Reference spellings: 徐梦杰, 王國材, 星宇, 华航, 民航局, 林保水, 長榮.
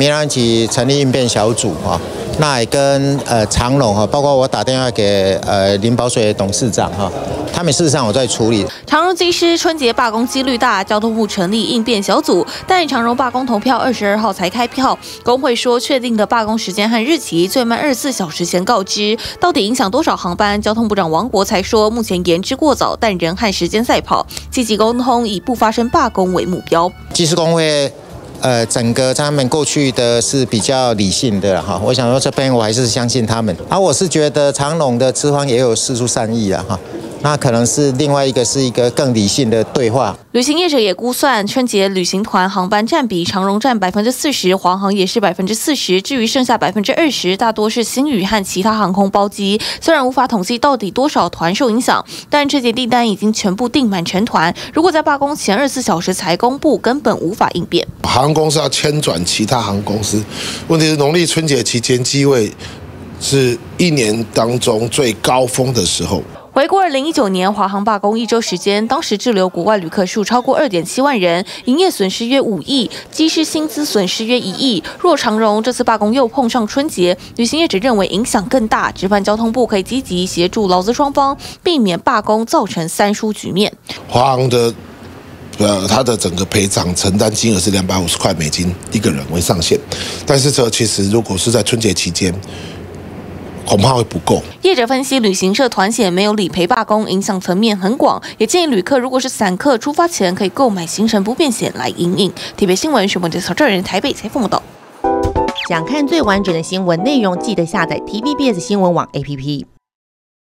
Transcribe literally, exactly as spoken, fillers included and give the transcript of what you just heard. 民安局成立应变小组啊，那也跟呃长荣哈，包括我打电话给呃林保水董事长哈，他们事实上我在处理。长荣机师春节罢工几率大，交通部成立应变小组，但长荣罢工投票二十二号才开票，工会说确定的罢工时间和日期最慢二十四小时前告知，到底影响多少航班？交通部长王国才说，目前言之过早，但人和时间赛跑，积极沟通，以不发生罢工为目标。机师工会。 呃，整个他们过去的是比较理性的哈，我想说这边我还是相信他们。啊，我是觉得长荣的资方也有释出善意啊哈，那可能是另外一个是一个更理性的对话。旅行业者也估算，春节旅行团航班占比，长荣占百分之四十，华航也是百分之四十，至于剩下百分之二十，大多是星宇和其他航空包机。虽然无法统计到底多少团受影响，但春节订单已经全部订满全团，如果在罢工前二十四小时才公布，根本无法应变。 航空公司要迁转其他航空公司，问题是农历春节期间机位是一年当中最高峰的时候。回顾二零一九年华航罢工一周时间，当时滞留国外旅客数超过 二点七 万人，营业损失约五亿，机师薪资损失约一亿。若长荣这次罢工又碰上春节，旅行业者认为影响更大，直盼交通部可以积极协助劳资双方，避免罢工造成三输局面。华航的。 呃，他的整个赔偿承担金额是两百五十块美金一个人为上限，但是这其实如果是在春节期间，恐怕会不够。业者分析，旅行社团险没有理赔罢工，影响层面很广，也建议旅客如果是散客，出发前可以购买行程不便险来因应。特别新闻徐梦杰从这人台北采访到。想看最完整的新闻内容，记得下载 T V B S 新闻网 A P P。